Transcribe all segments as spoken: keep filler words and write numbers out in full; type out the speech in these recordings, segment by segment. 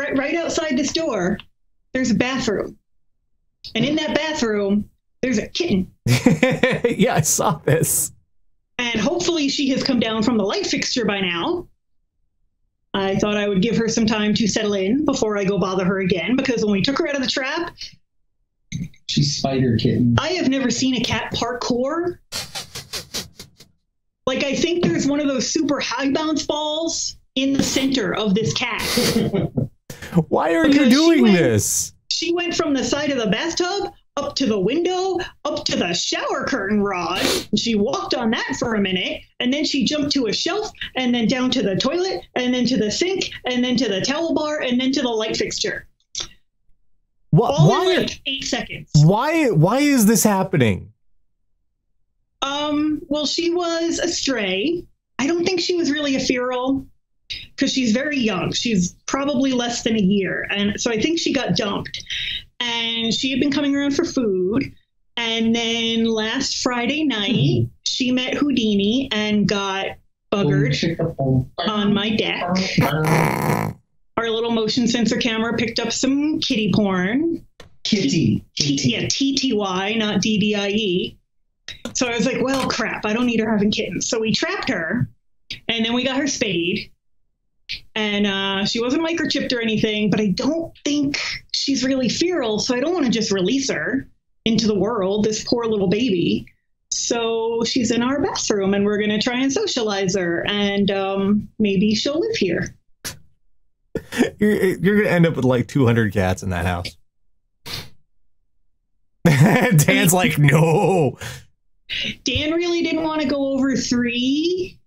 right, right outside this door, there's a bathroom. And in that bathroom, there's a kitten. Yeah, I saw this. And hopefully she has come down from the light fixture by now. I thought I would give her some time to settle in before I go bother her again, because when we took her out of the trap... She's spider kitten. I have never seen a cat parkour. Like, I think there's one of those super high bounce balls in the center of this cat. Why are because you doing she went, this? She went from the side of the bathtub up to the window, up to the shower curtain rod. She walked on that for a minute, and then she jumped to a shelf, and then down to the toilet, and then to the sink, and then to the towel bar, and then to the light fixture. What? All why, in like eight seconds. Why? Why is this happening? Um. Well, she was a stray. I don't think she was really a feral, because she's very young. She's probably less than a year, and so I think she got dumped. And she had been coming around for food. And then last Friday night, mm-hmm. she met Houdini and got buggered on my deck. Our little motion sensor camera picked up some kitty porn. Kitty. T- kitty. Yeah, T T Y, not D D I E. So I was like, well, crap, I don't need her having kittens. So we trapped her, and then we got her spayed. And uh, she wasn't microchipped or anything, but I don't think she's really feral, so I don't want to just release her into the world, this poor little baby. So she's in our bathroom, and we're going to try and socialize her, and um, maybe she'll live here. You're, you're going to end up with like two hundred cats in that house. Dan's like, no. Dan really didn't want to go over three,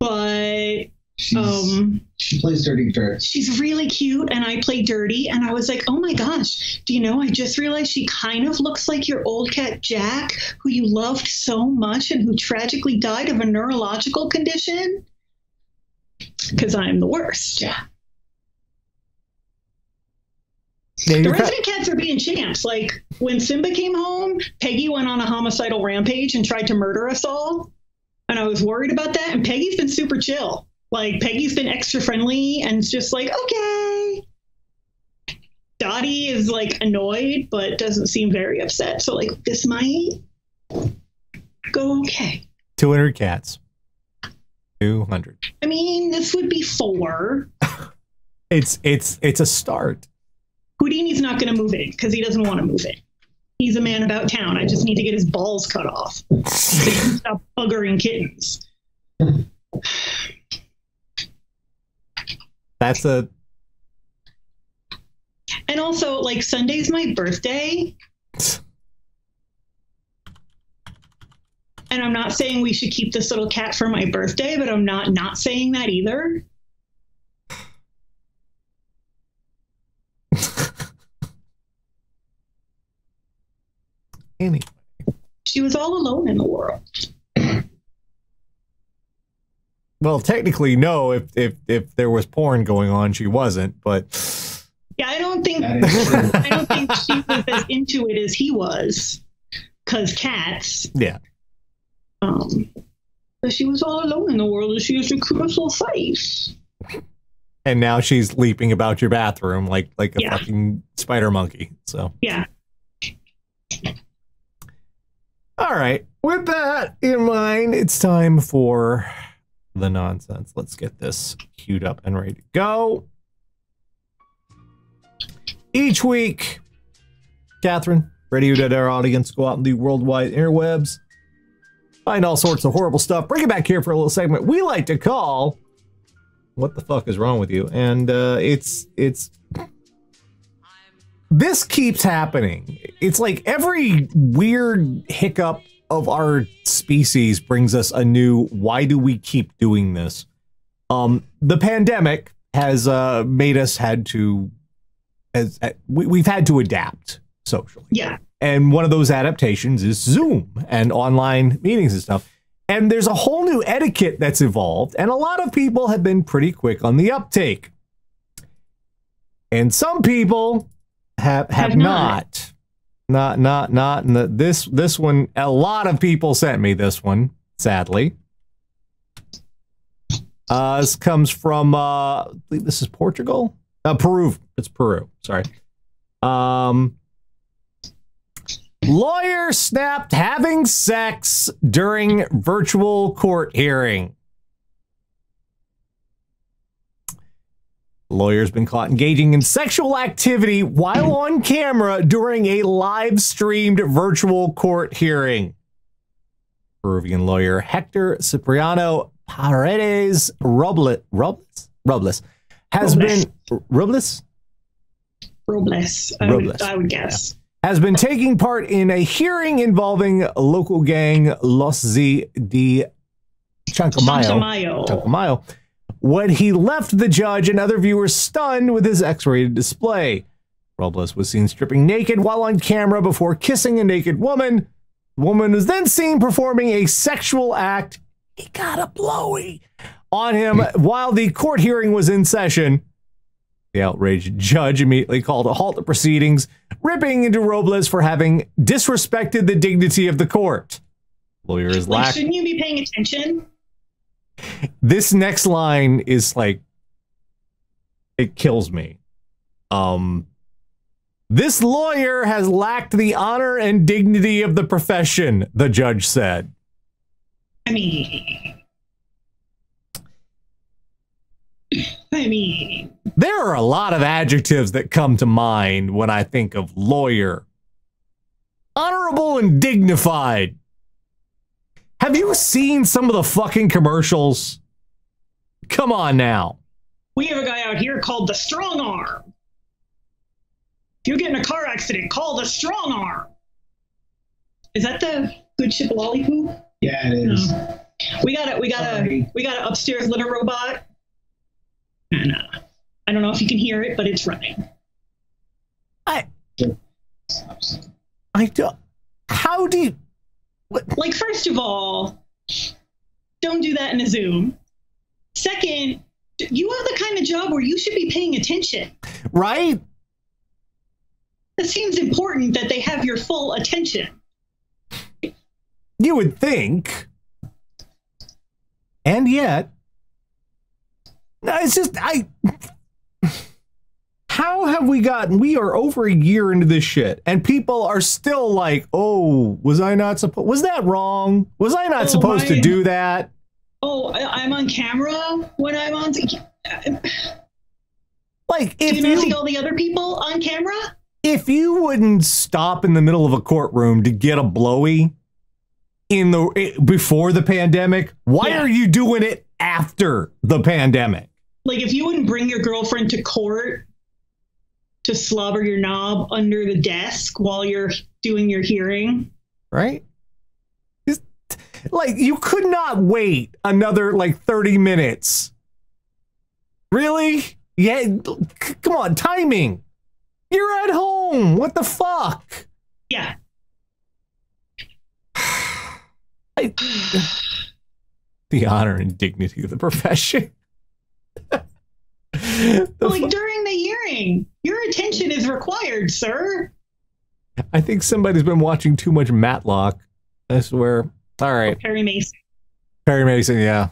but... She's, um, she plays dirty dirt. She's really cute, and I play dirty, and I was like, oh my gosh, do you know, I just realized she kind of looks like your old cat Jack, who you loved so much and who tragically died of a neurological condition, because I'm the worst. Yeah. Yeah, the resident cats are being champs. Like, when Simba came home, Peggy went on a homicidal rampage and tried to murder us all, and I was worried about that, and Peggy's been super chill. Like, Peggy's been extra friendly and it's just like, okay. Dottie is, like, annoyed, but doesn't seem very upset. So, like, this might go okay. two hundred cats. two hundred. I mean, this would be four. it's it's it's a start. Houdini's not going to move it because he doesn't want to move it. He's a man about town. I just need to get his balls cut off. So he can stop buggering kittens. That's a. And also, like, Sunday's my birthday. And I'm not saying we should keep this little cat for my birthday, but I'm not not saying that either. Annie. She was all alone in the world. Well, technically, no. If if if there was porn going on, she wasn't. But yeah, I don't think I don't think she was as into it as he was, because cats. Yeah. Um, but she was all alone in the world, and she was a crucial face. And now she's leaping about your bathroom like like a yeah. fucking spider monkey. So yeah. All right. With that in mind, it's time for. The nonsense. Let's get this queued up and ready to go. Each week, Catherine, Radio Dead Air audience, go out in the worldwide airwebs, find all sorts of horrible stuff, bring it back here for a little segment we like to call "What the Fuck Is Wrong with You?" And uh, it's it's this keeps happening. It's like every weird hiccup of our species brings us a new, why do we keep doing this? Um, the pandemic has uh, made us had to, as uh, we, we've had to adapt socially. Yeah. And one of those adaptations is Zoom and online meetings and stuff. And there's a whole new etiquette that's evolved. And a lot of people have been pretty quick on the uptake. And some people have, have, have not. not. Not, not, not. And the, this, this one, a lot of people sent me this one, sadly. Uh, this comes from, uh, I believe this is Portugal. Uh, Peru. It's Peru. Sorry. Um, lawyer snapped having sex during virtual court hearing. Lawyer's been caught engaging in sexual activity while on camera during a live streamed virtual court hearing. Peruvian lawyer Hector Cipriano Paredes Robles, Robles, Robles has Robles. been Robles? Robles, I would, Robles. I would guess. Yeah. Has been taking part in a hearing involving local gang Los Z de Chancamayo. Chancamayo. When he left the judge and other viewers stunned with his X-rated display. Robles was seen stripping naked while on camera before kissing a naked woman. The woman was then seen performing a sexual act. He got a blowy on him while the court hearing was in session. The outraged judge immediately called a halt to proceedings, ripping into Robles for having disrespected the dignity of the court. Lawyer is like, shouldn't you be paying attention? This next line is like, it kills me. Um, this lawyer has lacked the honor and dignity of the profession, the judge said. I mean, I mean, there are a lot of adjectives that come to mind when I think of lawyer. Honorable and dignified. Have you seen some of the fucking commercials? Come on now. We have a guy out here called the strong arm. If you get in a car accident, call the strong arm. Is that the good ship lollipop? Yeah, it is. No. We got it. We got a we got an upstairs litter robot, and uh, I don't know if you can hear it, but it's running. I I don't. How do you? What? Like, first of all, don't do that in a Zoom. Second, you have the kind of job where you should be paying attention. Right? It seems important that they have your full attention. You would think. And yet. No, it's just, I. How have we gotten, we are over a year into this shit and people are still like, oh, was I not supposed, was that wrong? Was I not oh, supposed my, to do that? Oh, I, I'm on camera when I'm on. Like, if do you not see all the other people on camera? If you wouldn't stop in the middle of a courtroom to get a blowy in the, before the pandemic, why yeah. are you doing it after the pandemic? Like, if you wouldn't bring your girlfriend to court to slobber your knob under the desk while you're doing your hearing. Right? It's, like, you could not wait another, like, thirty minutes. Really? Yeah, c come on, timing. You're at home. What the fuck? Yeah. I, the honor and dignity of the profession. Like, during the hearing, your attention is required, sir. I think somebody's been watching too much Matlock. I swear. All right. Oh, Perry Mason. Perry Mason, yeah.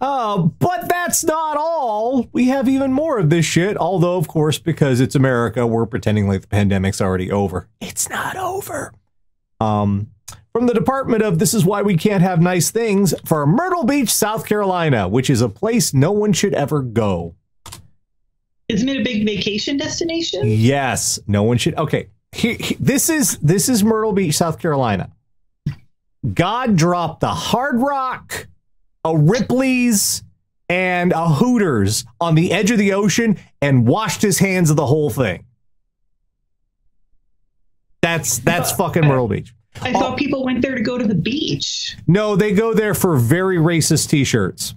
Uh, but that's not all. We have even more of this shit. Although, of course, because it's America, we're pretending like the pandemic's already over. It's not over. Um... From the Department of This Is Why We Can't Have Nice Things for Myrtle Beach, South Carolina, which is a place no one should ever go. Isn't it a big vacation destination? Yes. No one should. Okay. He, he, this is this is Myrtle Beach, South Carolina. God dropped a Hard Rock, a Ripley's, and a Hooters on the edge of the ocean and washed his hands of the whole thing. That's that's fucking Myrtle Beach. I thought oh. people went there to go to the beach. No, they go there for very racist t-shirts.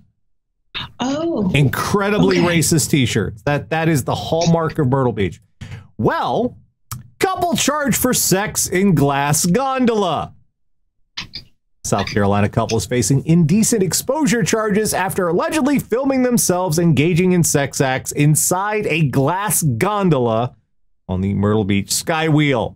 Oh. Incredibly okay. racist t-shirts. That that is the hallmark of Myrtle Beach. Well, couple charged for sex in glass gondola. South Carolina couple is facing indecent exposure charges after allegedly filming themselves engaging in sex acts inside a glass gondola on the Myrtle Beach Skywheel.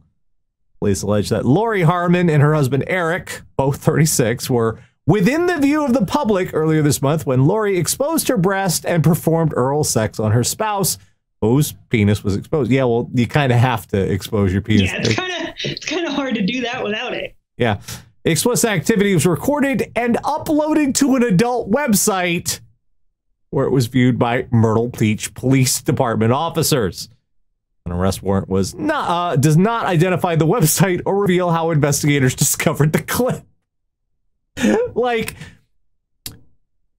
Police allege that Lori Harmon and her husband Eric, both thirty-six, were within the view of the public earlier this month when Lori exposed her breast and performed oral sex on her spouse, whose penis was exposed. Yeah, well, you kind of have to expose your penis. Yeah, it's kind of it's kind of hard to do that without it. Yeah. Explicit activity was recorded and uploaded to an adult website where it was viewed by Myrtle Beach Police Department officers. An arrest warrant was not, uh, does not identify the website or reveal how investigators discovered the clip. Like,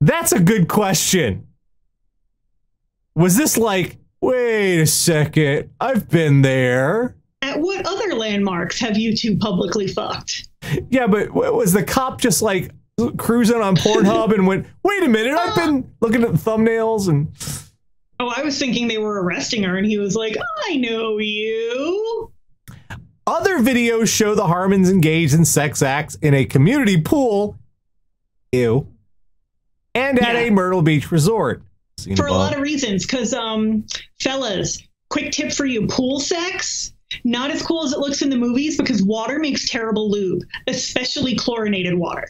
that's a good question. Was this like, wait a second, I've been there? At what other landmarks have you two publicly fucked? Yeah, but was the cop just like cruising on Pornhub and went, wait a minute, I've been looking at the thumbnails and... Oh, I was thinking they were arresting her and he was like, I know you. Other videos show the Harmons engaged in sex acts in a community pool. Ew. And at yeah. a Myrtle Beach resort. Seen for above. A lot of reasons, because um, fellas, quick tip for you, pool sex, not as cool as it looks in the movies because water makes terrible lube, especially chlorinated water.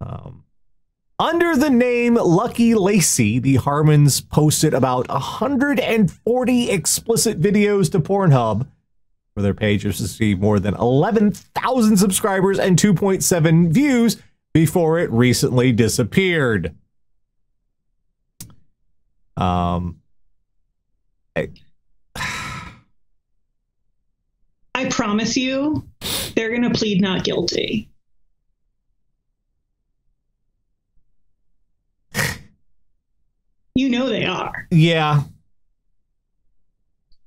Um, under the name Lucky Lacey, the Harmons posted about one hundred forty explicit videos to Pornhub, where their page has received more than eleven thousand subscribers and two point seven views before it recently disappeared. Um, I, I promise you, they're going to plead not guilty. You know they are. Yeah.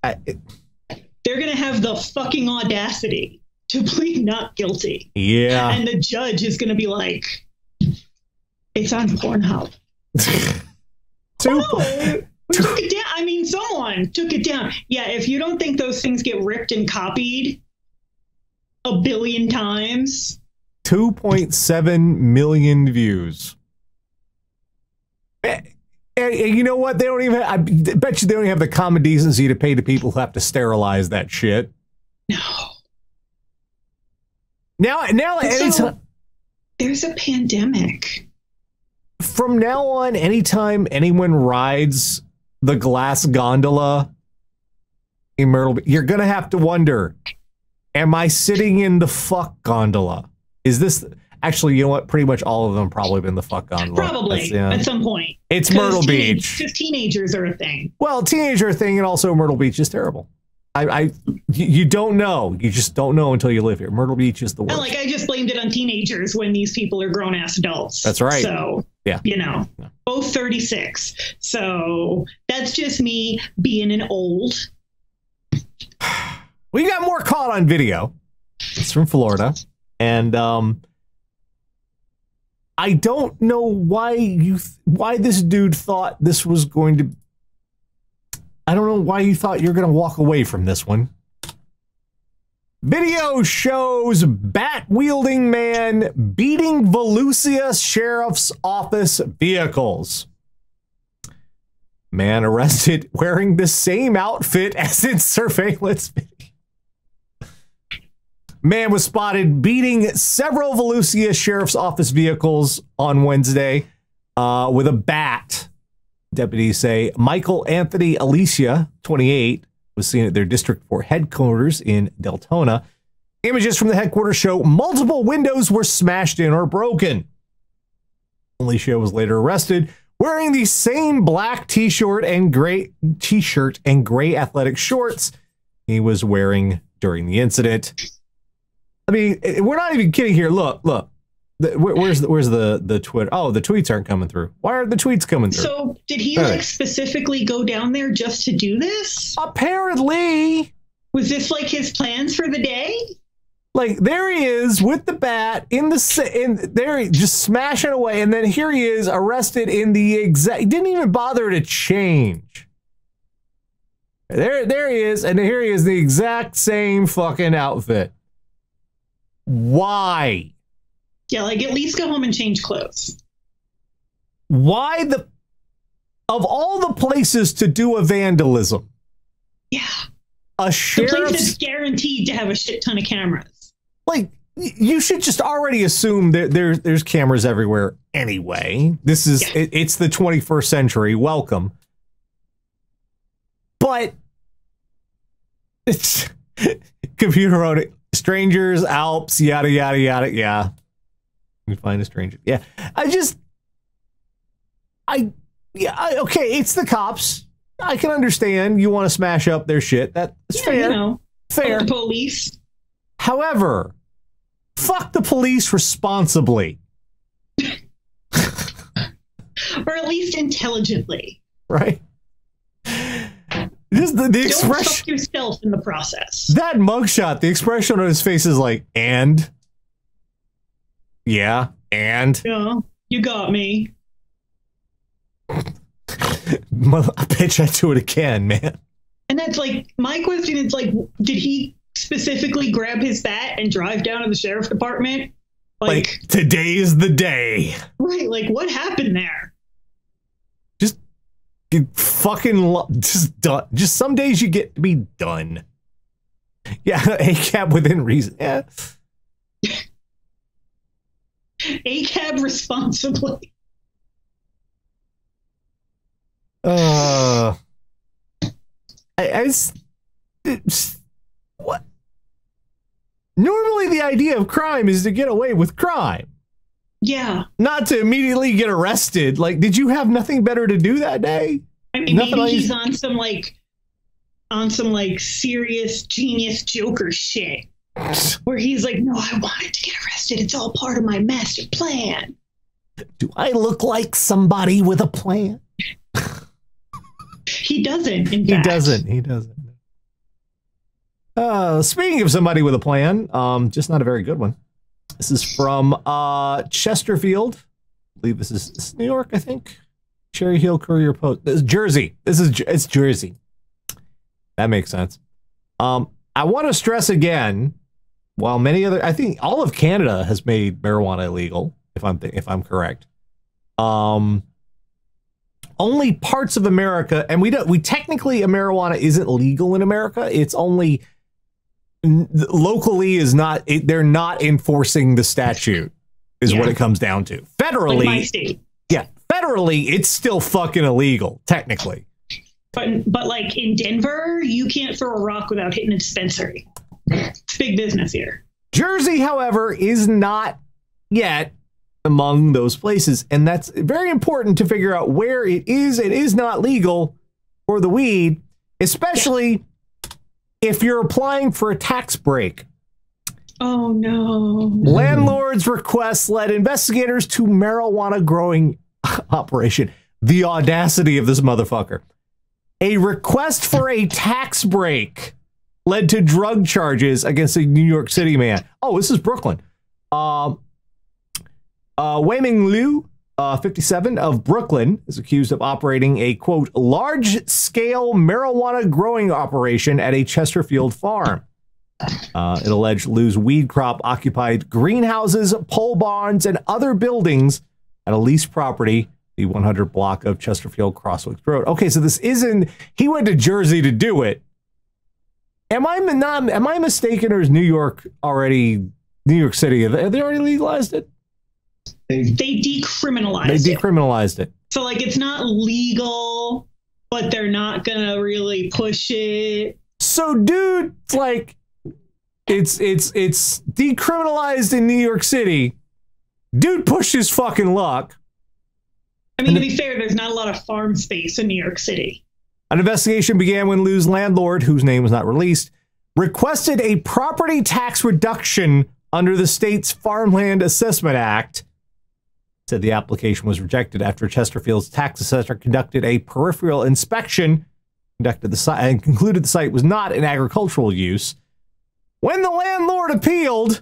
I, it, they're going to have the fucking audacity to plead not guilty. Yeah. And the judge is going to be like, it's on Pornhub. Two, oh, we two. Took it down. I mean, someone took it down. Yeah, if you don't think those things get ripped and copied a billion times. two point seven million views. And, and, and you know what? They don't even, I bet you they don't even have the common decency to pay the people who have to sterilize that shit. No. Now, now, so, there's a pandemic. From now on, anytime anyone rides the glass gondola in Myrtle Beach, you're going to have to wonder, am I sitting in the fuck gondola? Is this actually, you know what? Pretty much all of them probably have been the fuck gondola. Probably you know, at some point. It's Myrtle teenage, Beach. Because teenagers are a thing. Well, teenagers are a thing, and also Myrtle Beach is terrible. I, I, you don't know. You just don't know until you live here. Myrtle Beach is the worst. Like, I just blamed it on teenagers when these people are grown ass adults. That's right. So, yeah, you know, yeah. both thirty-six. So that's just me being an old. We got more caught on video. It's from Florida. And, um, I don't know why you, th why this dude thought this was going to be. I don't know why you thought you're going to walk away from this one. Video shows bat-wielding man beating Volusia Sheriff's Office vehicles. Man arrested wearing the same outfit as in surveillance video. Man was spotted beating several Volusia Sheriff's Office vehicles on Wednesday uh, with a bat. Deputies say Michael Anthony Alicia, twenty-eight, was seen at their District four headquarters in Deltona. Images from the headquarters show multiple windows were smashed in or broken. Alicia was later arrested wearing the same black t-shirt and gray t-shirt and gray athletic shorts he was wearing during the incident. I mean, we're not even kidding here. Look, look. The, where, where's the, where's the, the Twitter? Oh, the tweets aren't coming through. Why aren't the tweets coming through? So did he like specifically go down there just to do this? Apparently. Was this like his plans for the day? Like there he is with the bat in the, in there, he just smashing away. And then here he is arrested in the exact, he didn't even bother to change. There, there he is. And here he is the exact same fucking outfit. Why? Yeah, like at least go home and change clothes. Why the, of all the places to do a vandalism? Yeah. A sheriff's, the place that's guaranteed to have a shit ton of cameras. Like, you should just already assume that there, there's cameras everywhere anyway. This is, yeah. it, it's the twenty-first century. Welcome. But it's computer on strangers, Alps, yada, yada, yada. Yeah. We find a stranger. Yeah. I just, I, yeah. I, okay. It's the cops. I can understand. You want to smash up their shit. That's yeah, fair. You know, fair. The police. However, fuck the police responsibly. Or at least intelligently. Right? This, the, the expression, don't fuck yourself in the process. That mugshot, the expression on his face is like, and? Yeah, and? Yeah, you got me. Mother, I bet I do it again, man. And that's like, my question is like, did he specifically grab his bat and drive down to the sheriff's department? Like, like today is the day. Right, like what happened there? Just get fucking just done. Just some days you get to be done. Yeah, A C A B within reason. Yeah. A C A B responsibly. Uh, I, I just, it's, what? Normally the idea of crime is to get away with crime. Yeah. Not to immediately get arrested. Like, did you have nothing better to do that day? I mean, nothing maybe like he's on some like, on some like serious genius Joker shit where he's like, no, I wanted to get arrested. It's all part of my master plan. Do I look like somebody with a plan? He doesn't, in fact. He doesn't. He doesn't. Uh, speaking of somebody with a plan, um, just not a very good one. This is from uh, Chesterfield. I believe this is, this is New York, I think. Cherry Hill Courier Post. This is Jersey. This is it's Jersey. That makes sense. Um, I want to stress again, while many other, I think all of Canada has made marijuana illegal, if I'm if I'm correct. Um. Only parts of America, and we don't, we technically, marijuana isn't legal in America. It's only locally is not, it, they're not enforcing the statute is yeah. what it comes down to. Federally, like my state. Yeah, federally, it's still fucking illegal, technically. But, but like in Denver, you can't throw a rock without hitting a dispensary. It's big business here. Jersey, however, is not yet among those places, and that's very important to figure out where it is it is not legal for the weed, especially yeah. if you're applying for a tax break. Oh no. Landlords request led investigators to marijuana growing operation. The audacity of this motherfucker. A request for a tax break led to drug charges against a New York City man. Oh, this is Brooklyn. Um Uh, Wei Ming Liu, uh, fifty-seven, of Brooklyn, is accused of operating a, quote, large-scale marijuana growing operation at a Chesterfield farm. Uh, it alleged Liu's weed crop occupied greenhouses, pole barns, and other buildings at a leased property, the one hundred block of Chesterfield Crosswicks Road. Okay, so this isn't... He went to Jersey to do it. Am I, not, am I mistaken, or is New York already... New York City, have they already legalized it? They, they decriminalized it. They decriminalized it. it. So, like, it's not legal, but they're not going to really push it. So, dude, like, it's it's it's decriminalized in New York City. Dude pushed his fucking luck. I mean, to be fair, there's not a lot of farm space in New York City. An investigation began when Liu's landlord, whose name was not released, requested a property tax reduction under the state's Farmland Assessment Act. Said the application was rejected after Chesterfield's tax assessor conducted a peripheral inspection, conducted the site and concluded the site was not in agricultural use. When the landlord appealed,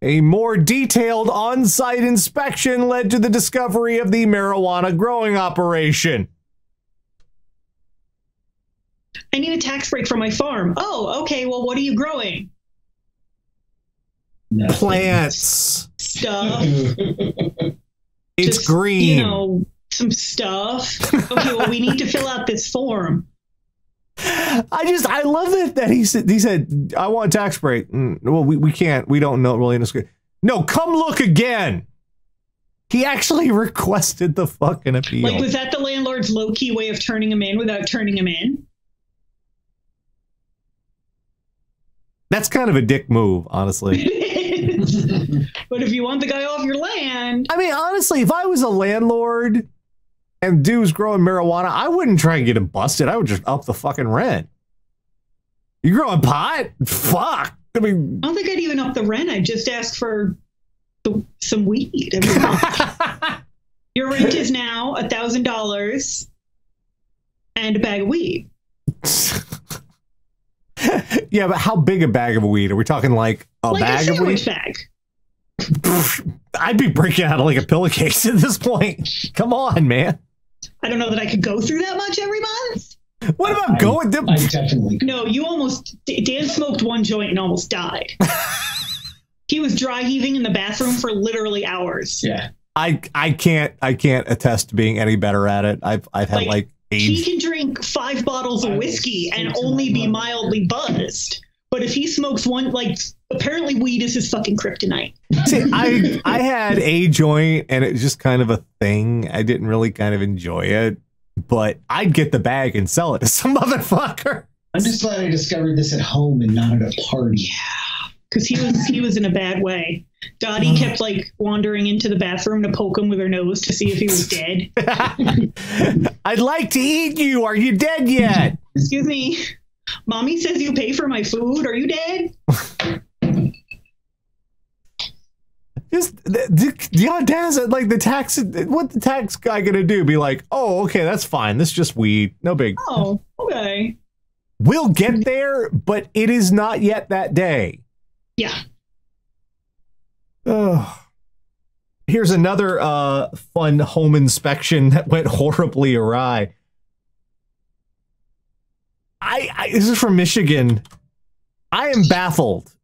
a more detailed on-site inspection led to the discovery of the marijuana growing operation. I need a tax break for my farm. Oh, okay. Well, what are you growing? Nothing. Plants. Stuff. It's just, green. You know, some stuff. Okay, well, we need to fill out this form. I just, I love it that he said, he said, I want a tax break. Mm, well, we, we can't, we don't know really. No, come look again. He actually requested the fucking appeal. Like, was that the landlord's low-key way of turning him in without turning him in? That's kind of a dick move, honestly. It is. But if you want the guy off your land... I mean, honestly, if I was a landlord and dude's growing marijuana, I wouldn't try and get him busted. I would just up the fucking rent. You growing pot? Fuck. I mean... I don't think I'd even up the rent. I'd just ask for some weed. I mean, your rent is now a thousand dollars and a bag of weed. Yeah, but how big a bag of weed? Are we talking like a like bag a of weed? Bag. I'd be breaking out of like a pillowcase at this point. Come on, man. I don't know that I could go through that much every month. What about I, going? I definitely. No, you almost. Dan smoked one joint and almost died. He was dry heaving in the bathroom for literally hours. Yeah, I I can't I can't attest to being any better at it. I've I've had like. like He can drink five bottles of whiskey and only be mildly buzzed. But if he smokes one, like, apparently weed is his fucking kryptonite. See, I, I had a joint and it was just kind of a thing. I didn't really kind of enjoy it, but I'd get the bag and sell it to some motherfucker. I'm just glad I discovered this at home and not at a party. Yeah, because he was, he was in a bad way. Dottie kept like wandering into the bathroom to poke him with her nose to see if he was dead. I'd like to eat you. Are you dead yet? Excuse me. Mommy says you pay for my food. Are you dead? Just the, the, the audacity, like the tax, what the tax guy gonna do? Be like, oh, okay, that's fine. That's just weed. No big. Oh, okay. We'll get there, but it is not yet that day. Yeah. Oh. Here's another uh, fun home inspection that went horribly awry. I, I this is from Michigan. I am baffled.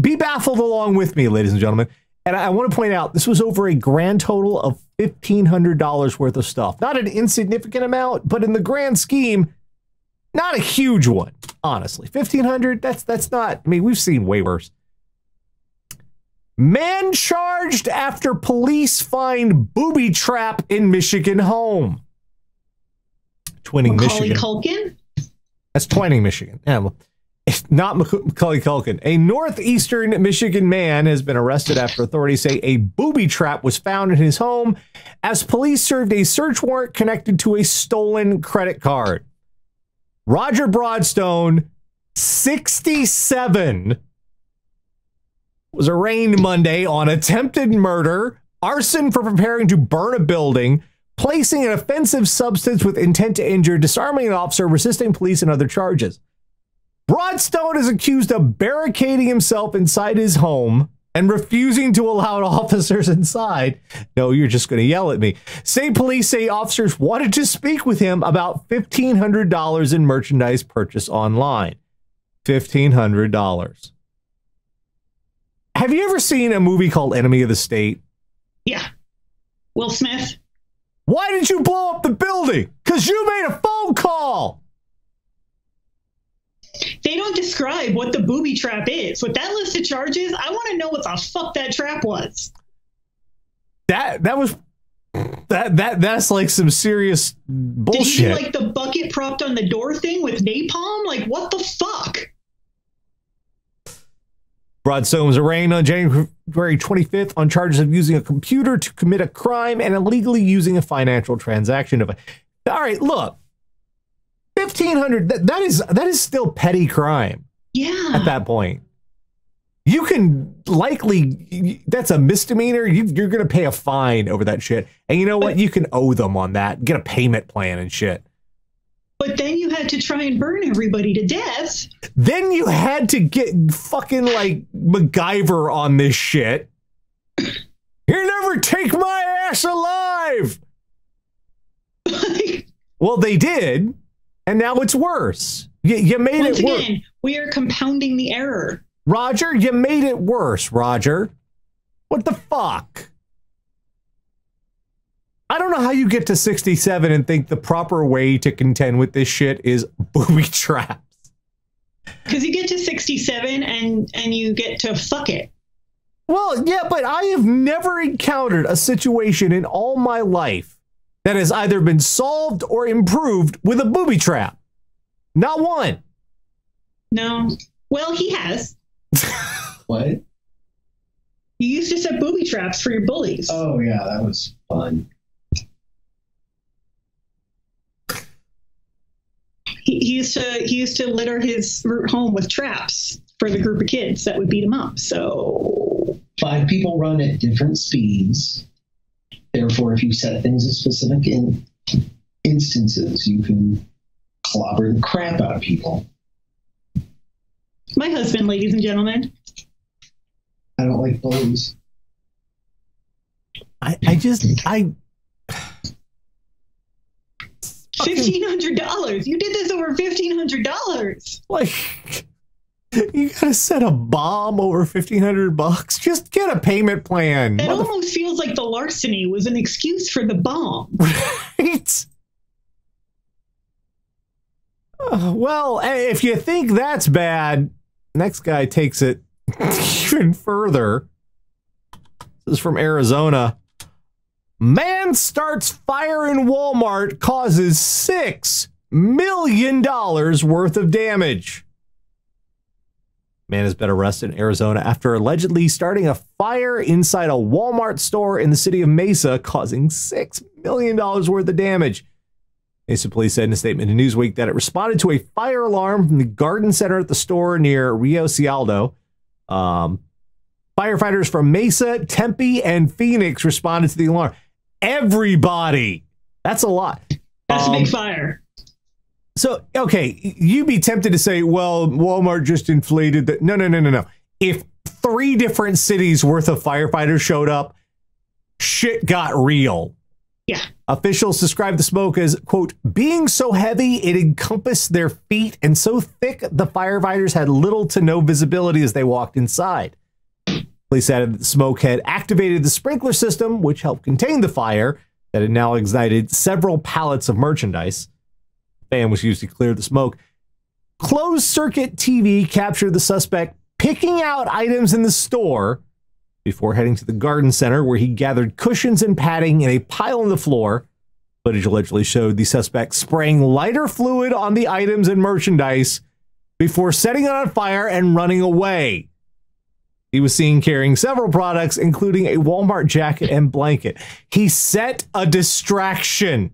Be baffled along with me, ladies and gentlemen. And I, I want to point out this was over a grand total of fifteen hundred dollars worth of stuff. Not an insignificant amount, but in the grand scheme, not a huge one. Honestly, fifteen hundred dollars. That's that's not. I mean, we've seen way worse. Man charged after police find booby trap in Michigan home. Twinning Macaulay Michigan. Culkin? That's Twinning, Michigan. Yeah, well, it's not Macaulay Culkin. A northeastern Michigan man has been arrested after authorities say a booby trap was found in his home as police served a search warrant connected to a stolen credit card. Roger Broadstone, sixty-seven... was arraigned Monday on attempted murder, arson for preparing to burn a building, placing an offensive substance with intent to injure, disarming an officer, resisting police, and other charges. Broadstone is accused of barricading himself inside his home and refusing to allow officers inside. No, you're just going to yell at me. State police say officers wanted to speak with him about fifteen hundred dollars in merchandise purchased online. fifteen hundred dollars. Have you ever seen a movie called Enemy of the State? Yeah. Will Smith. Why did you blow up the building? Because you made a phone call. They don't describe what the booby trap is. With that list of charges, I want to know what the fuck that trap was. That that was that that that's like some serious bullshit. Did you do like the bucket propped on the door thing with napalm? Like what the fuck? Broadstone was arraigned on January twenty-fifth on charges of using a computer to commit a crime and illegally using a financial transaction. All right, look, fifteen hundred dollars, that, that is that is still petty crime. Yeah. At that point, you can likely, that's a misdemeanor. You, you're going to pay a fine over that shit. And you know what? But, you can owe them on that. Get a payment plan and shit. But then you had to try and burn everybody to death. Then you had to get fucking like MacGyver on this shit. You never take my ass alive. Well, they did. And now it's worse. You, you made Once it worse. Once again, we are compounding the error. Roger, you made it worse, Roger. What the fuck? I don't know how you get to sixty-seven and think the proper way to contend with this shit is booby traps. Because you get to sixty-seven and and you get to fuck it. Well, yeah, but I have never encountered a situation in all my life that has either been solved or improved with a booby trap. Not one. No. Well, he has. What? You used to set booby traps for your bullies. Oh, yeah, that was fun. He, he used to he used to litter his route home with traps for the group of kids that would beat him up. So five people run at different speeds. Therefore, if you set things in specific in instances, you can clobber the crap out of people. My husband, ladies and gentlemen. I don't like bullies. I I just I. Fifteen hundred dollars. You did this over fifteen hundred dollars. Like, you gotta set a bomb over fifteen hundred bucks. Just get a payment plan. It almost feels like the larceny was an excuse for the bomb. Right. Uh, well, if you think that's bad, next guy takes it even further. This is from Arizona. Man starts fire in Walmart, causes six million dollars worth of damage. Man has been arrested in Arizona after allegedly starting a fire inside a Walmart store in the city of Mesa, causing six million dollars worth of damage. Mesa police said in a statement to Newsweek that it responded to a fire alarm from the garden center at the store near Rio Cialdo. Um, firefighters from Mesa, Tempe, and Phoenix responded to the alarm. Everybody. That's a lot. That's um, a big fire. So, okay, you'd be tempted to say, well, Walmart just inflated that. No, no, no, no, no. If three different cities worth of firefighters showed up, shit got real. Yeah. Officials described the smoke as, quote, being so heavy it encompassed their feet and so thick the firefighters had little to no visibility as they walked inside. Police added that the smoke had activated the sprinkler system, which helped contain the fire that had now ignited several pallets of merchandise. A fan was used to clear the smoke. Closed circuit T V captured the suspect picking out items in the store before heading to the garden center, where he gathered cushions and padding in a pile on the floor. Footage allegedly showed the suspect spraying lighter fluid on the items and merchandise before setting it on fire and running away. He was seen carrying several products, including a Walmart jacket and blanket. He set a distraction.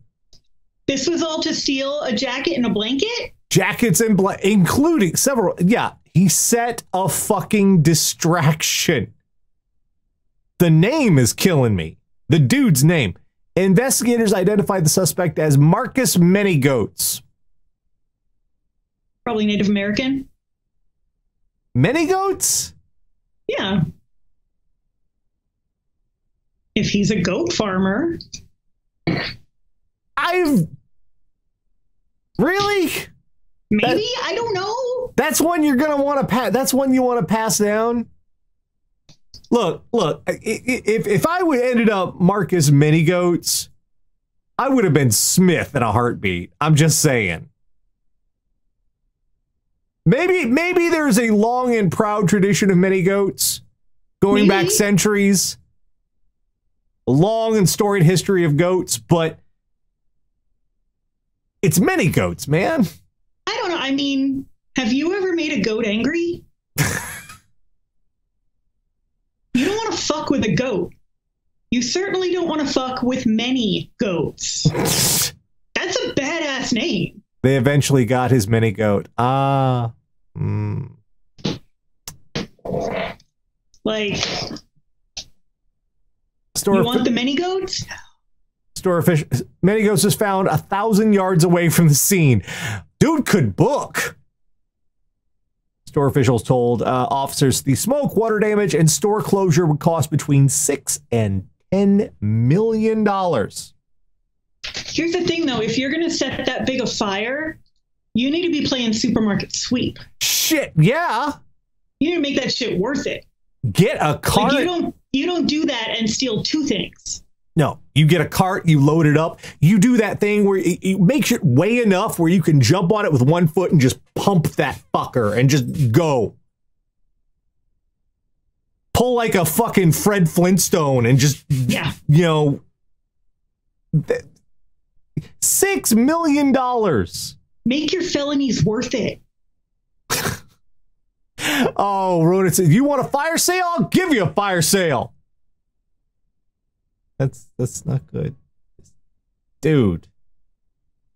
This was all to steal a jacket and a blanket? Jackets and blankets, including several. Yeah, he set a fucking distraction. The name is killing me. The dude's name. Investigators identified the suspect as Marcus Many Goats. Probably Native American. Many Goats? Yeah. If he's a goat farmer. I've... Really? Maybe? That, I don't know. That's one you're going to want to pass. That's one you want to pass down. Look, look, if, if I would ended up Marcus Many Goats, I would have been Smith in a heartbeat. I'm just saying. Maybe, maybe there's a long and proud tradition of Many Goats going maybe. back centuries. A long and storied history of goats, but it's Many Goats, man. I don't know. I mean, have you ever made a goat angry? You don't want to fuck with a goat. You certainly don't want to fuck with Many Goats. That's a badass name. They eventually got his mini goat. Ah. Uh, mm. Like, store you want the mini goats? Store fish. Many Goats was found a thousand yards away from the scene. Dude could book. Store officials told uh, officers the smoke, water damage, and store closure would cost between six and ten million dollars. Here's the thing, though: if you're going to set that big a fire, you need to be playing supermarket sweep. Shit, yeah. You need to make that shit worth it. Get a car. Like you don't. You don't do that and steal two things. No, you get a cart, you load it up, you do that thing where it makes it weigh enough where you can jump on it with one foot and just pump that fucker and just go. Pull like a fucking Fred Flintstone and just, yeah, you know, six million dollars. Make your felonies worth it. Oh, Rodent says, you want a fire sale? I'll give you a fire sale. That's that's not good. Dude.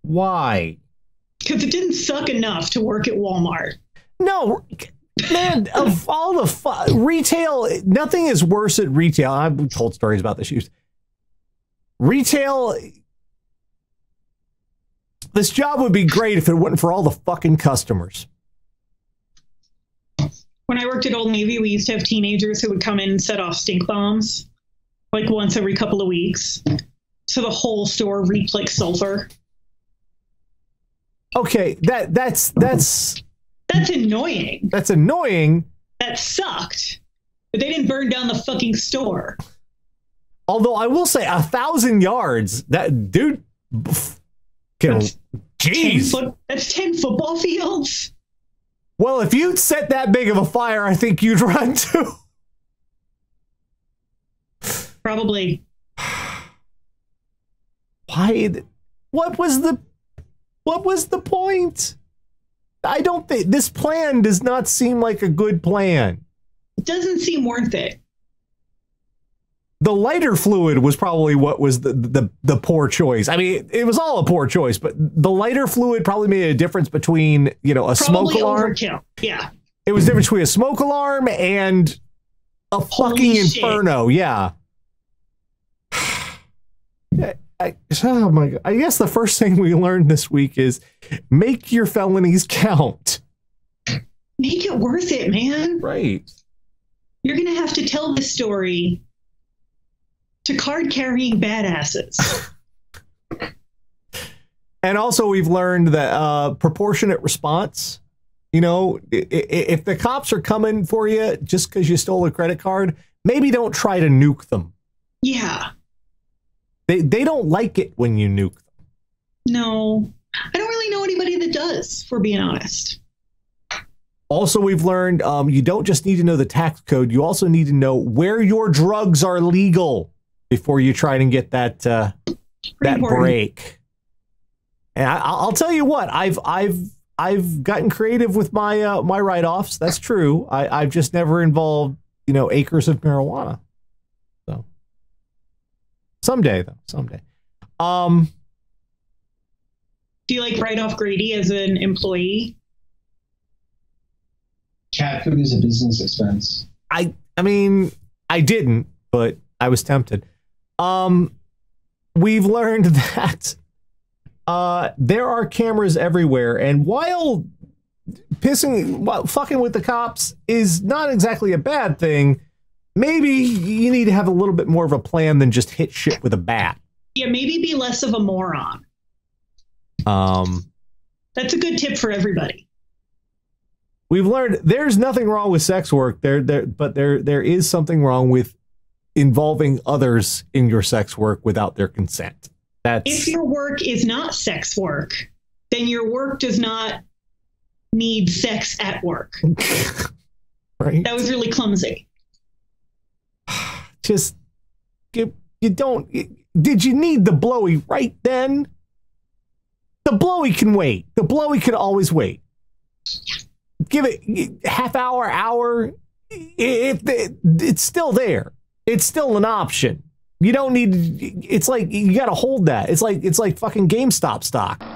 Why? Because it didn't suck enough to work at Walmart. No. Man, of all the fu- retail, nothing is worse at retail. I've told stories about this. Retail, this job would be great if it wasn't for all the fucking customers. When I worked at Old Navy, we used to have teenagers who would come in and set off stink bombs like once every couple of weeks. So the whole store reeked like sulfur. Okay, that that's that's that's annoying. That's annoying. That sucked. But they didn't burn down the fucking store. Although I will say a thousand yards, that dude, jeez, that's, foot, that's ten football fields. Well, if you'd set that big of a fire, I think you'd run too. Probably. Why? What was the? What was the point? I don't think this plan does not seem like a good plan. It doesn't seem worth it. The lighter fluid was probably what was the the, the poor choice. I mean, it, it was all a poor choice, but the lighter fluid probably made a difference between, you know, a probably smoke alarm. Overkill. Yeah. It was different between a smoke alarm and a fucking inferno. Yeah. I, I, oh my God. I guess the first thing we learned this week is make your felonies count. Make it worth it, man. Right. You're going to have to tell this story to card-carrying badasses. And also we've learned that uh, proportionate response, you know, if the cops are coming for you just because you stole a credit card, maybe don't try to nuke them. Yeah. They, they don't like it when you nuke them. No. I don't really know anybody that does, if we're being honest. Also, we've learned um, you don't just need to know the tax code. You also need to know where your drugs are legal before you try and get that uh, that important break. And I, I'll tell you what, I've I've I've gotten creative with my uh, my write-offs. That's true. I, I've just never involved, you know, acres of marijuana. So someday, though, someday. Um, Do you like write-off Grady as an employee? Cat food is a business expense. I I mean I didn't, but I was tempted. Um, we've learned that uh, there are cameras everywhere, and while pissing, while fucking with the cops is not exactly a bad thing, maybe you need to have a little bit more of a plan than just hit shit with a bat. Yeah, maybe be less of a moron. Um, that's a good tip for everybody. We've learned there's nothing wrong with sex work there, there, but there there is something wrong with involving others in your sex work without their consent. That's if your work is not sex work, then your work does not need sex at work. Right? That was really clumsy. Just you, you don't. Did you need the blowy right then? The blowy can wait. The blowy can always wait. Yeah. Give it half hour, hour. If it, it, it's still there, it's still an option. You don't need. It's like you got to hold that. It's like it's like fucking GameStop stock.